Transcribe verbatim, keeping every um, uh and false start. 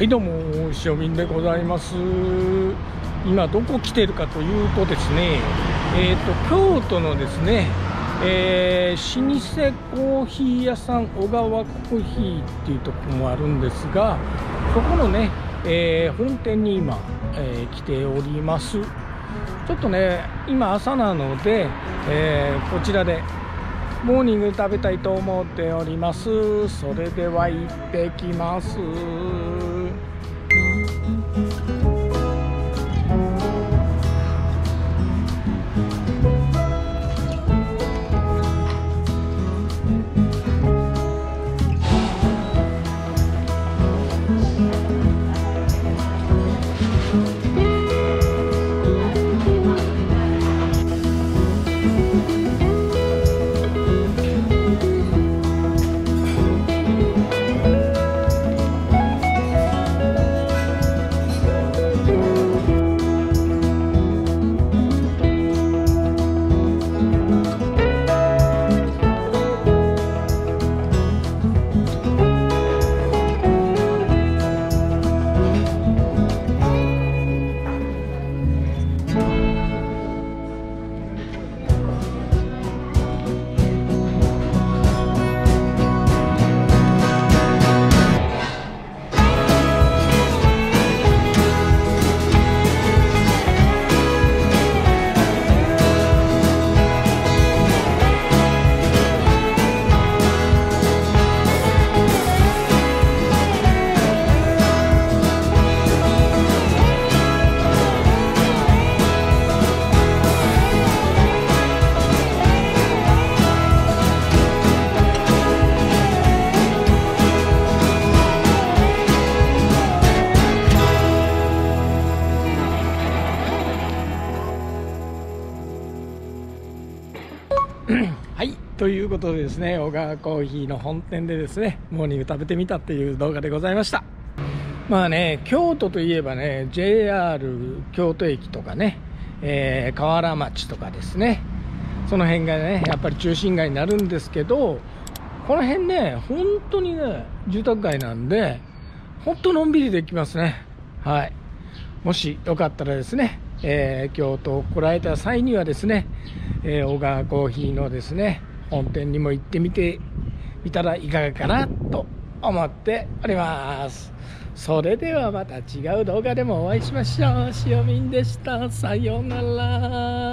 はい、どうもしおみんでございます。今どこ来てるかというとですね、えー、と京都のですね、えー、老舗コーヒー屋さん小川コーヒーっていうところもあるんですが、そこのね、えー、本店に今、えー、来ております。ちょっとね今朝なので、えー、こちらでモーニング食べたいと思っております。それでは行ってきます。はい、ということでですね、小川コーヒーの本店でですねモーニング食べてみたっていう動画でございました。まあね、京都といえばね ジェイアール 京都駅とかね、えー、河原町とかですね、その辺がねやっぱり中心街になるんですけど、この辺ね本当にね住宅街なんで本当のんびりできますね。はい、もしよかったらですね、えー、京都を来られた際にはですね、えー、小川コーヒーのですね本店にも行ってみてみたらいかがかなと思っております。それではまた違う動画でもお会いしましょう。しおみんでした。さようなら。